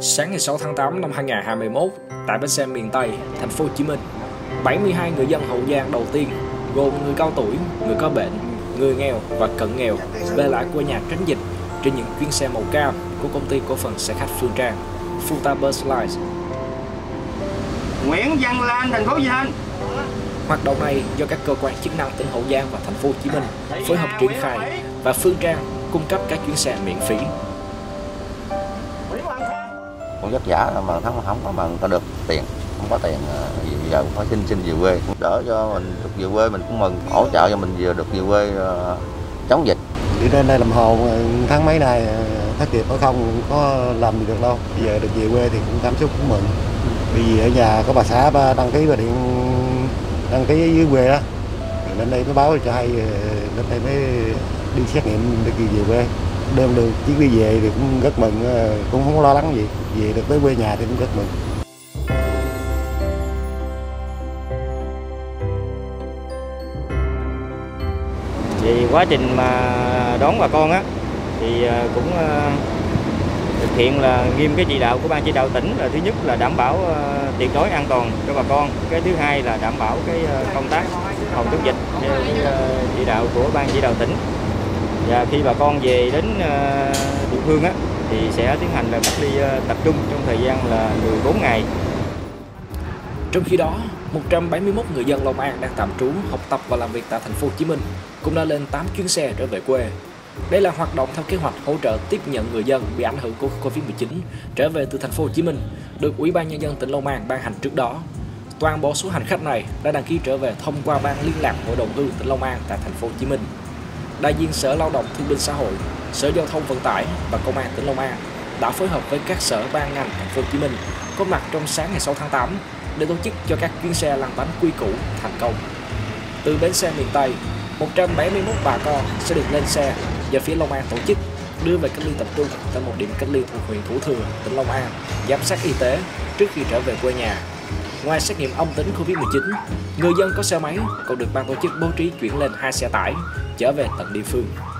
Sáng ngày 6 tháng 8 năm 2021, tại bến xe miền Tây, thành phố Hồ Chí Minh, 72 người dân Hậu Giang đầu tiên, gồm người cao tuổi, người có bệnh, người nghèo và cận nghèo về lại quê nhà tránh dịch trên những chuyến xe màu cam của Công ty Cổ phần Xe khách Phương Trang, Futa Bus Lines. Nguyễn Văn Lan, thành phố Hồ Chí Minh. Hoạt động này do các cơ quan chức năng tỉnh Hậu Giang và thành phố Hồ Chí Minh phối hợp triển khai và Phương Trang cung cấp các chuyến xe miễn phí. Cũng vất vả mà không có, mà người ta được tiền, không có tiền giờ cũng phải xin về quê, cũng đỡ cho mình được về quê, mình cũng mừng, hỗ trợ cho mình vừa được về quê chống dịch. Đi lên đây làm hồ tháng mấy nay thất nghiệp ở không có làm gì được đâu, giờ được về quê thì cũng cảm xúc cũng mừng. Vì ở nhà có bà xã đăng ký và điện đăng ký dưới quê đó, lên đây mới báo cho hay, lên đây mới đi xét nghiệm để về quê. Đêm được chiếc đi về thì cũng rất mừng, cũng không lo lắng gì, về được tới quê nhà thì cũng rất mừng. Vì quá trình mà đón bà con á thì cũng thực hiện là nghiêm cái chỉ đạo của ban chỉ đạo tỉnh, là thứ nhất là đảm bảo tuyệt đối an toàn cho bà con, cái thứ hai là đảm bảo cái công tác phòng chống dịch theo chỉ đạo của ban chỉ đạo tỉnh. Và khi bà con về đến địa phương á, thì sẽ tiến hành là cách ly tập trung trong thời gian là 14 ngày. Trong khi đó, 171 người dân Long An đang tạm trú, học tập và làm việc tại thành phố Hồ Chí Minh cũng đã lên 8 chuyến xe trở về quê. Đây là hoạt động theo kế hoạch hỗ trợ tiếp nhận người dân bị ảnh hưởng của Covid-19 trở về từ thành phố Hồ Chí Minh được Ủy ban Nhân dân tỉnh Long An ban hành trước đó. Toàn bộ số hành khách này đã đăng ký trở về thông qua ban liên lạc Hội đồng hương tỉnh Long An tại thành phố Hồ Chí Minh. Đại diện Sở Lao động Thương binh Xã hội, Sở Giao thông Vận tải và Công an tỉnh Long An đã phối hợp với các sở ban ngành thành phố Hồ Chí Minh có mặt trong sáng ngày 6 tháng 8 để tổ chức cho các chuyến xe lăn bánh quy củ thành công. Từ bến xe miền Tây, 171 bà con sẽ được lên xe do phía Long An tổ chức đưa về cách ly tập trung tại một điểm cách ly thuộc huyện Thủ Thừa, tỉnh Long An, giám sát y tế trước khi trở về quê nhà. Ngoài xét nghiệm âm tính Covid-19, người dân có xe máy còn được ban tổ chức bố trí chuyển lên 2 xe tải trở về tận địa phương.